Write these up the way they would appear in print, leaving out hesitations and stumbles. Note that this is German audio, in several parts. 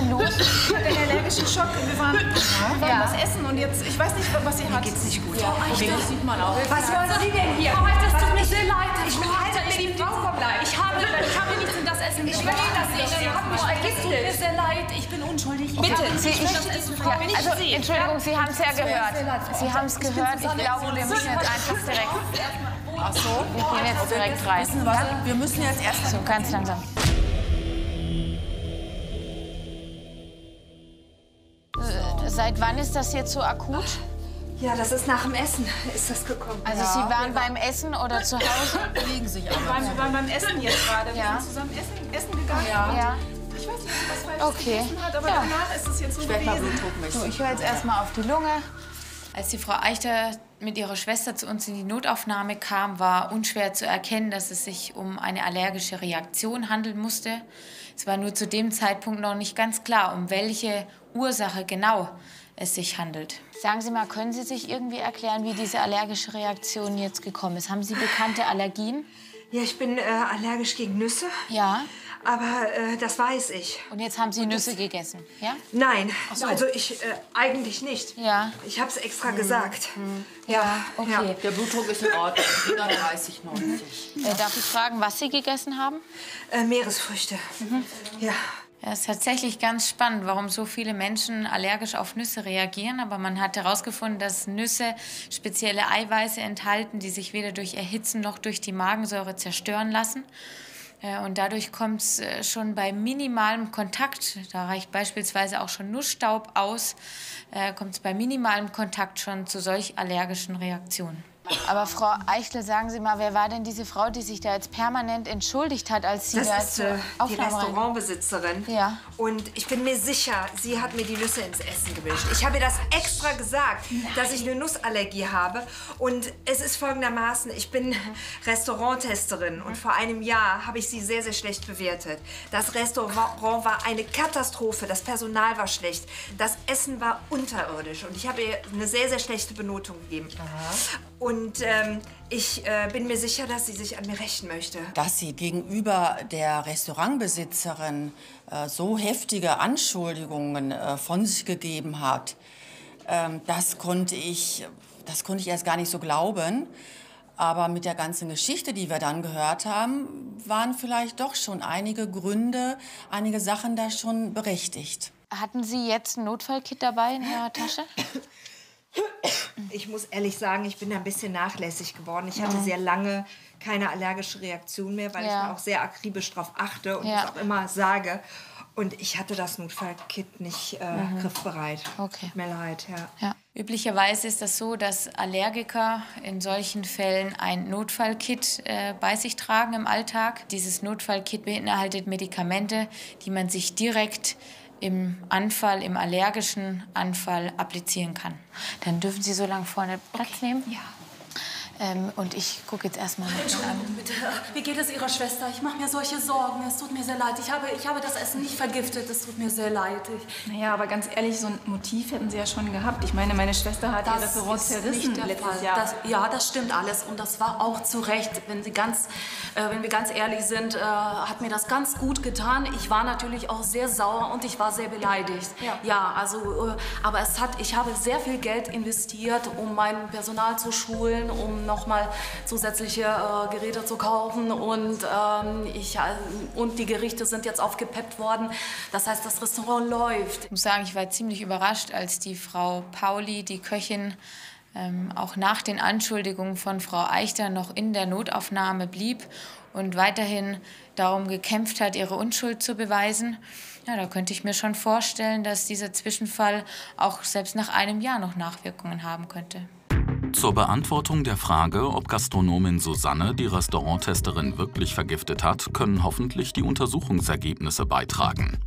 denn los? Ich hatte einen allergischen Schock. Wir waren was essen und jetzt, ich weiß nicht, was sie hat. Mir geht's nicht gut. Ja, das sieht man auch. Was wollen Sie denn hier? Frau Eichter, das tut mir sehr leid. Ich habe nichts in das Essen. Ich will das nicht. Sie haben mich vergiftet. Tut mir sehr leid. Ich bin unschuldig. Okay. Bitte, also, Entschuldigung, Sie haben es ja gehört. Sie haben es gehört. Ich glaube, wir müssen jetzt einfach direkt. Ach so. Wir gehen jetzt direkt rein. Wir müssen jetzt erst. So, ganz langsam. Seit wann ist das jetzt so akut? Ja, das ist nach dem Essen ist das gekommen. Also ja, Sie waren beim Essen oder zu Hause? Legen sich aber. Wir waren beim Essen jetzt gerade. Ja. Wir sind zusammen essen gegangen. Ja. Ja. Ich weiß nicht, was falsch gegessen hat, aber danach ist es jetzt so gewesen. So, ich höre jetzt erstmal auf die Lunge. Als die Frau Eichter mit ihrer Schwester zu uns in die Notaufnahme kam, war unschwer zu erkennen, dass es sich um eine allergische Reaktion handeln musste. Es war nur zu dem Zeitpunkt noch nicht ganz klar, um welche Ursache genau es sich handelt. Sagen Sie mal, können Sie sich irgendwie erklären, wie diese allergische Reaktion jetzt gekommen ist? Haben Sie bekannte Allergien? Ja, ich bin allergisch gegen Nüsse. Ja. Aber das weiß ich. Und jetzt haben Sie Nüsse gegessen, ja? Nein, so. Also ich eigentlich nicht. Ja. Ich habe es extra gesagt. Hm. Ja, okay. Ja. Der Blutdruck ist in Ordnung, 130, 90. Darf ich fragen, was Sie gegessen haben? Meeresfrüchte. Mhm. Ja. Ja, es ist tatsächlich ganz spannend, warum so viele Menschen allergisch auf Nüsse reagieren. Aber man hat herausgefunden, dass Nüsse spezielle Eiweiße enthalten, die sich weder durch Erhitzen noch durch die Magensäure zerstören lassen. Und dadurch kommt es schon bei minimalem Kontakt, da reicht beispielsweise auch schon Nussstaub aus, kommt es bei minimalem Kontakt schon zu solch allergischen Reaktionen. Aber Frau Eichter, sagen Sie mal, wer war denn diese Frau, die sich da jetzt permanent entschuldigt hat, als Sie da zur Aufnahme rein? Die Restaurantbesitzerin. Ja. Und ich bin mir sicher, sie hat mir die Nüsse ins Essen gemischt. Ich habe ihr das extra gesagt, dass ich eine Nussallergie habe. Und es ist folgendermaßen, ich bin Restauranttesterin und vor einem Jahr habe ich sie sehr, sehr schlecht bewertet. Das Restaurant war eine Katastrophe, das Personal war schlecht, das Essen war unterirdisch und ich habe ihr eine sehr, sehr schlechte Benotung gegeben. Aha. Und ich bin mir sicher, dass sie sich an mir rächen möchte. Dass sie gegenüber der Restaurantbesitzerin so heftige Anschuldigungen von sich gegeben hat, das konnte ich erst gar nicht so glauben. Aber mit der ganzen Geschichte, die wir dann gehört haben, waren vielleicht doch schon einige Gründe, einige Sachen da schon berechtigt. Hatten Sie jetzt ein Notfallkit dabei in Ihrer Tasche? Ich muss ehrlich sagen, ich bin ein bisschen nachlässig geworden. Ich hatte sehr lange keine allergische Reaktion mehr, weil ich da auch sehr akribisch drauf achte und das auch immer sage. Und ich hatte das Notfallkit nicht griffbereit. Okay. Tut mir leid, ja. Üblicherweise ist das so, dass Allergiker in solchen Fällen ein Notfallkit bei sich tragen im Alltag. Dieses Notfallkit beinhaltet Medikamente, die man sich direkt im allergischen Anfall applizieren kann. Dann dürfen Sie so lange vorne Platz nehmen. Ja. Und ich gucke jetzt erstmal mit an. Bitte. Wie geht es Ihrer Schwester? Ich mache mir solche Sorgen. Es tut mir sehr leid. Ich habe das Essen nicht vergiftet. Es tut mir sehr leid. Naja, aber ganz ehrlich, so ein Motiv hätten Sie ja schon gehabt. Ich meine, meine Schwester hat das Restaurant zerrissen letztes Jahr. Das stimmt alles. Und das war auch zu Recht. Wenn wir ganz ehrlich sind, hat mir das ganz gut getan. Ich war natürlich auch sehr sauer und ich war sehr beleidigt. Ja, also, aber ich habe sehr viel Geld investiert, um mein Personal zu schulen, um nochmal zusätzliche Geräte zu kaufen und die Gerichte sind jetzt aufgepeppt worden. Das heißt, das Restaurant läuft. Ich muss sagen, ich war ziemlich überrascht, als die Frau Pauli, die Köchin, auch nach den Anschuldigungen von Frau Eichter noch in der Notaufnahme blieb und weiterhin darum gekämpft hat, ihre Unschuld zu beweisen. Ja, da könnte ich mir schon vorstellen, dass dieser Zwischenfall auch selbst nach einem Jahr noch Nachwirkungen haben könnte. Zur Beantwortung der Frage, ob Gastronomin Susanne die Restauranttesterin wirklich vergiftet hat, können hoffentlich die Untersuchungsergebnisse beitragen.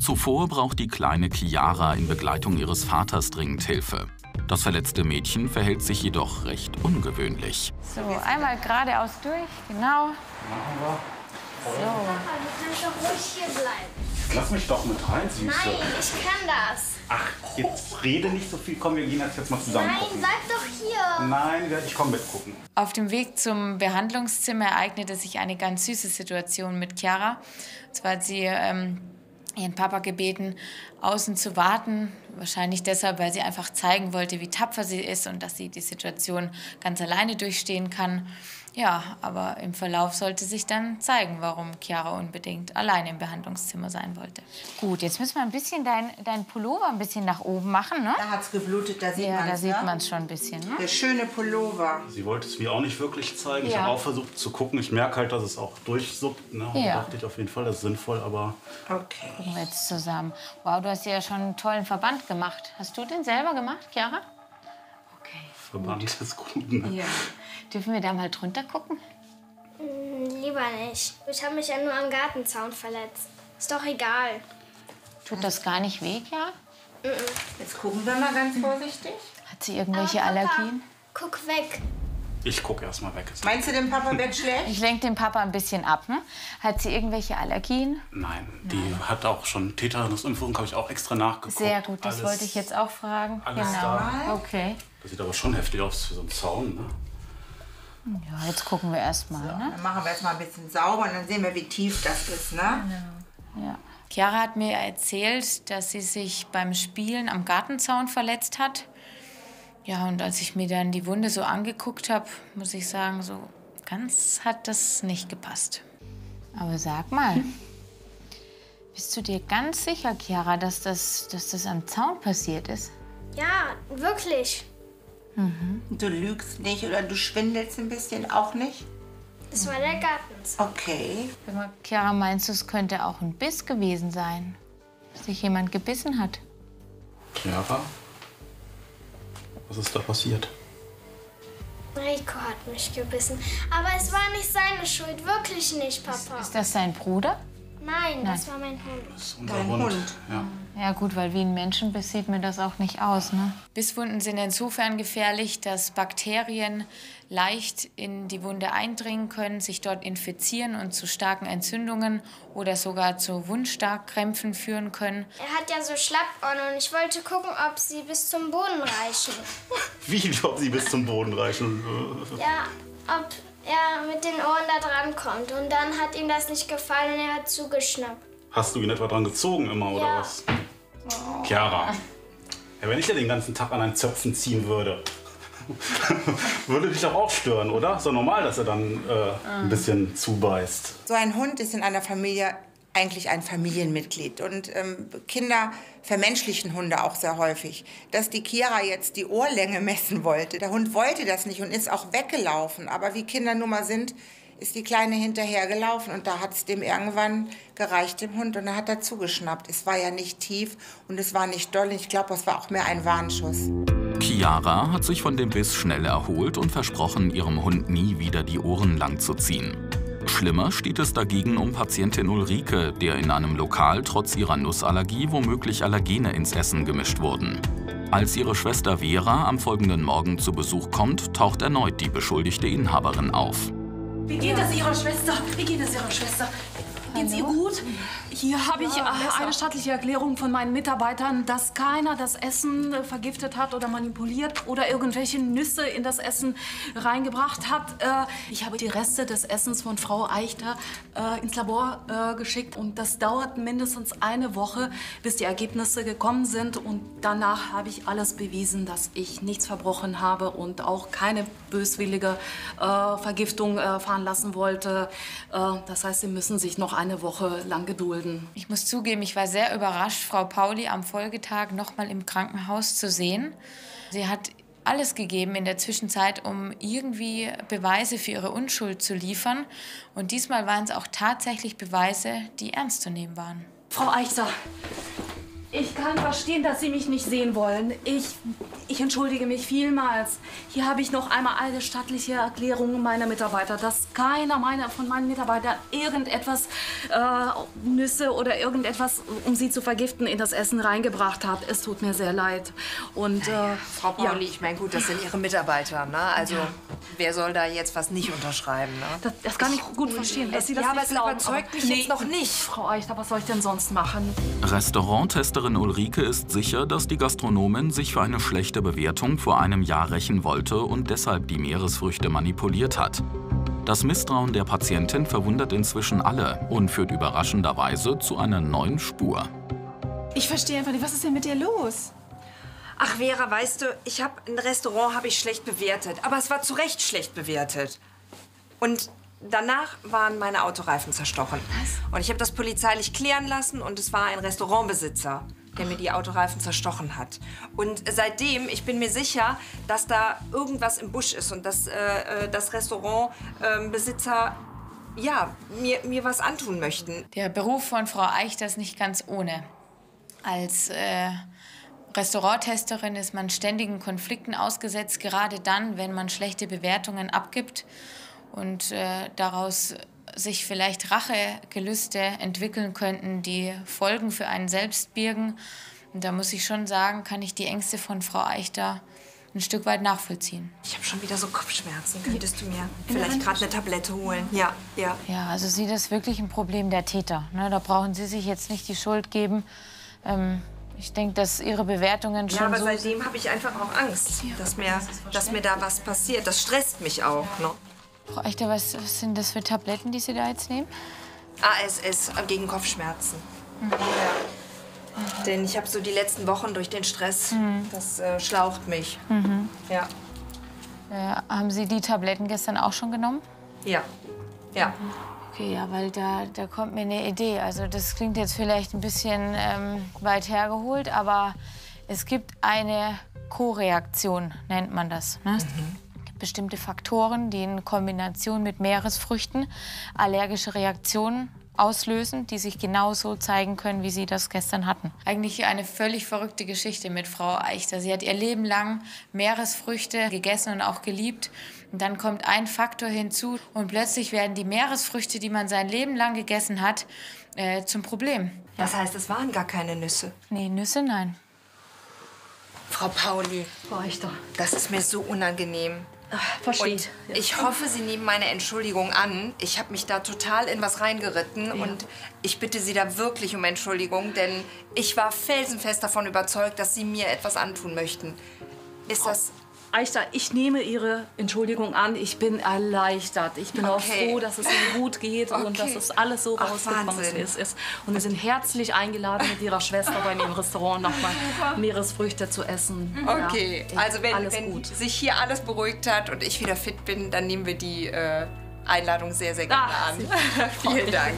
Zuvor braucht die kleine Chiara in Begleitung ihres Vaters dringend Hilfe. Das verletzte Mädchen verhält sich jedoch recht ungewöhnlich. So, einmal geradeaus durch, genau. So. Du kannst doch ruhig hier bleiben. Lass mich doch mit rein, Süße. Nein, ich kann das. Ach, jetzt rede nicht so viel. Komm, wir gehen jetzt mal zusammen gucken. Nein, bleib doch hier. Nein, ich komm mitgucken. Auf dem Weg zum Behandlungszimmer ereignete sich eine ganz süße Situation mit Chiara. Und zwar hat sie ihren Papa gebeten, außen zu warten. Wahrscheinlich deshalb, weil sie einfach zeigen wollte, wie tapfer sie ist und dass sie die Situation ganz alleine durchstehen kann. Ja, aber im Verlauf sollte sich dann zeigen, warum Chiara unbedingt alleine im Behandlungszimmer sein wollte. Gut, jetzt müssen wir ein bisschen dein Pullover ein bisschen nach oben machen, ne? Da hat's geblutet, da sieht man es. Ja, da sieht man es schon ein bisschen, ne? Der schöne Pullover. Sie wollte es mir auch nicht wirklich zeigen. Ja. Ich habe auch versucht zu gucken. Ich merke halt, dass es auch durchsuppt, ne? Ja. Da dachte ich auf jeden Fall, das ist sinnvoll, aber... Okay. Gucken wir jetzt zusammen. Wow, du hast ja schon einen tollen Verband gemacht. Hast du den selber gemacht, Chiara? Okay. Verband ist gut, ne? Ja. Dürfen wir da mal drunter gucken? Lieber nicht. Ich habe mich ja nur am Gartenzaun verletzt. Ist doch egal. Tut das gar nicht weh, ja? Jetzt gucken wir mal ganz vorsichtig. Hat sie irgendwelche Allergien? Guck weg. Ich gucke erst mal weg. Meinst du, den Papa wird schlecht? Ich lenke den Papa ein bisschen ab. Ne? Hat sie irgendwelche Allergien? Nein, die hat auch schon Tetanusimpfung, habe ich auch extra nachgeguckt. Sehr gut, das wollte ich jetzt auch fragen. Alles da. Okay. Das sieht aber schon heftig aus für so einen Zaun, ne? Ja, jetzt gucken wir erst mal. So, ne? Dann machen wir erst mal ein bisschen sauber und dann sehen wir, wie tief das ist, ne? Genau. Ja. Chiara hat mir erzählt, dass sie sich beim Spielen am Gartenzaun verletzt hat. Ja, und als ich mir dann die Wunde so angeguckt habe, muss ich sagen, so ganz hat das nicht gepasst. Aber sag mal, bist du dir ganz sicher, Chiara, dass das am Zaun passiert ist? Ja, wirklich. Mhm. Du lügst nicht oder du schwindelst ein bisschen, auch nicht? Das war der Gartenzaun. Okay. Chiara, meinst du, es könnte auch ein Biss gewesen sein? Dass sich jemand gebissen hat? Chiara? Was ist da passiert? Rico hat mich gebissen. Aber es war nicht seine Schuld, wirklich nicht, Papa. Ist das sein Bruder? Nein, das war mein Hund. Das ist unser Hund. Ja. Ja gut, weil wie ein Menschenbiss sieht mir das auch nicht aus, ne? Bisswunden sind insofern gefährlich, dass Bakterien leicht in die Wunde eindringen können, sich dort infizieren und zu starken Entzündungen oder sogar zu Wundstarkkrämpfen führen können. Er hat ja so Schlappohren und ich wollte gucken, ob sie bis zum Boden reichen. Wie, ob sie bis zum Boden reichen? Ja, ob er mit den Ohren da dran kommt. Und dann hat ihm das nicht gefallen und er hat zugeschnappt. Hast du ihn etwa dran gezogen immer, oder was? Oh. Chiara, wenn ich dir den ganzen Tag an einen Zöpfen ziehen würde, würde dich doch auch stören, oder? Ist doch normal, dass er dann ein bisschen zubeißt. So ein Hund ist in einer Familie eigentlich ein Familienmitglied. Und Kinder vermenschlichen Hunde auch sehr häufig. Dass die Chiara jetzt die Ohrlänge messen wollte, der Hund wollte das nicht und ist auch weggelaufen. Aber wie Kinder nun mal sind, ist die Kleine hinterhergelaufen und da hat es dem irgendwann gereicht, dem Hund, und er hat da zugeschnappt. Es war ja nicht tief und es war nicht doll. Ich glaube, es war auch mehr ein Warnschuss. Chiara hat sich von dem Biss schnell erholt und versprochen, ihrem Hund nie wieder die Ohren lang zu ziehen. Schlimmer steht es dagegen um Patientin Ulrike, der in einem Lokal trotz ihrer Nussallergie womöglich Allergene ins Essen gemischt wurden. Als ihre Schwester Vera am folgenden Morgen zu Besuch kommt, taucht erneut die beschuldigte Inhaberin auf. Wie geht es Ihrer Schwester? Wie geht es Ihrer Schwester? Geht's ihr gut? Hier habe ich eine stattliche Erklärung von meinen Mitarbeitern, dass keiner das Essen vergiftet hat oder manipuliert oder irgendwelche Nüsse in das Essen reingebracht hat. Ich habe die Reste des Essens von Frau Eichter ins Labor geschickt und das dauert mindestens eine Woche, bis die Ergebnisse gekommen sind und danach habe ich alles bewiesen, dass ich nichts verbrochen habe und auch keine böswillige Vergiftung erfahren lassen wollte. Das heißt, Sie müssen sich noch eine Woche lang gedulden. Ich muss zugeben, ich war sehr überrascht, Frau Pauli am Folgetag noch mal im Krankenhaus zu sehen. Sie hat alles gegeben in der Zwischenzeit, um irgendwie Beweise für ihre Unschuld zu liefern. Und diesmal waren es auch tatsächlich Beweise, die ernst zu nehmen waren. Frau Eichter, ich kann verstehen, dass Sie mich nicht sehen wollen. Ich entschuldige mich vielmals. Hier habe ich noch einmal eine stattliche Erklärung meiner Mitarbeiter, dass keiner von meinen Mitarbeitern irgendetwas, Nüsse oder irgendetwas, um sie zu vergiften, in das Essen reingebracht hat. Es tut mir sehr leid. Und, Frau Pauli, ich meine, gut, das sind Ihre Mitarbeiter, ne? Also, wer soll da jetzt was nicht unterschreiben, ne? Das kann ich gut verstehen, dass Sie das nicht glauben. Das überzeugt mich jetzt noch nicht. Frau Eichter, was soll ich denn sonst machen? Restauranttesterin Ulrike ist sicher, dass die Gastronomin sich für eine schlechte Bewertung vor einem Jahr rächen wollte und deshalb die Meeresfrüchte manipuliert hat. Das Misstrauen der Patientin verwundert inzwischen alle und führt überraschenderweise zu einer neuen Spur. Ich verstehe einfach nicht, was ist denn mit dir los? Ach Vera, weißt du, ein Restaurant habe ich schlecht bewertet, aber es war zu Recht schlecht bewertet. Und danach waren meine Autoreifen zerstochen. Was? Und ich habe das polizeilich klären lassen und es war ein Restaurantbesitzer, der mir die Autoreifen zerstochen hat. Und seitdem, ich bin mir sicher, dass da irgendwas im Busch ist und dass das Restaurantbesitzer ja, mir was antun möchten. Der Beruf von Frau Eichter ist nicht ganz ohne. Als Restauranttesterin ist man ständigen Konflikten ausgesetzt, gerade dann, wenn man schlechte Bewertungen abgibt und daraus sich vielleicht Rachegelüste entwickeln könnten, die Folgen für einen selbst birgen. Und da muss ich schon sagen, kann ich die Ängste von Frau Eichter ein Stück weit nachvollziehen. Ich habe schon wieder so Kopfschmerzen. Könntest du mir vielleicht gerade eine Tablette holen? Ja, ja. Ja, also Sie, das ist wirklich ein Problem der Täter. Ne, da brauchen Sie sich jetzt nicht die Schuld geben. Ich denke, dass Ihre Bewertungen schon. Ja, aber so seitdem habe ich einfach auch Angst, dass mir da was passiert. Das stresst mich auch. Ja. Ne? Frau Eichter, was sind das für Tabletten, die Sie da jetzt nehmen? ASS gegen Kopfschmerzen. Mhm. Ja. Denn ich habe so die letzten Wochen durch den Stress, das schlaucht mich. Mhm. Ja. Haben Sie die Tabletten gestern auch schon genommen? Ja. Ja. Mhm. Okay, ja, weil da kommt mir eine Idee. Also das klingt jetzt vielleicht ein bisschen weit hergeholt, aber es gibt eine Koreaktion, nennt man das. Ne? Mhm. Bestimmte Faktoren, die in Kombination mit Meeresfrüchten allergische Reaktionen auslösen, die sich genauso zeigen können, wie Sie das gestern hatten. Eigentlich eine völlig verrückte Geschichte mit Frau Eichter. Sie hat ihr Leben lang Meeresfrüchte gegessen und auch geliebt. Und dann kommt ein Faktor hinzu und plötzlich werden die Meeresfrüchte, die man sein Leben lang gegessen hat, zum Problem. Das heißt, es waren gar keine Nüsse? Nee, Nüsse nein. Frau Pauli, Frau Eichter, das ist mir so unangenehm. Versteht. Und ich hoffe, Sie nehmen meine Entschuldigung an. Ich habe mich da total in was reingeritten. Ja. Und ich bitte Sie da wirklich um Entschuldigung, denn ich war felsenfest davon überzeugt, dass Sie mir etwas antun möchten. Ist das... Eichter, ich nehme Ihre Entschuldigung an. Ich bin erleichtert. Ich bin auch froh, dass es Ihnen gut geht und dass es alles so rausgekommen ist. Und wir sind herzlich eingeladen, mit Ihrer Schwester bei dem Restaurant nochmal Meeresfrüchte zu essen. Okay, ja, also wenn sich hier alles beruhigt hat und ich wieder fit bin, dann nehmen wir die Einladung sehr, sehr gerne an. Vielen Dank.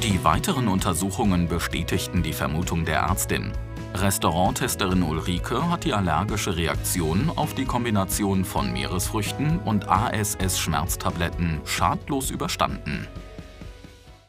Die weiteren Untersuchungen bestätigten die Vermutung der Ärztin. Restauranttesterin Ulrike hat die allergische Reaktion auf die Kombination von Meeresfrüchten und ASS-Schmerztabletten schadlos überstanden.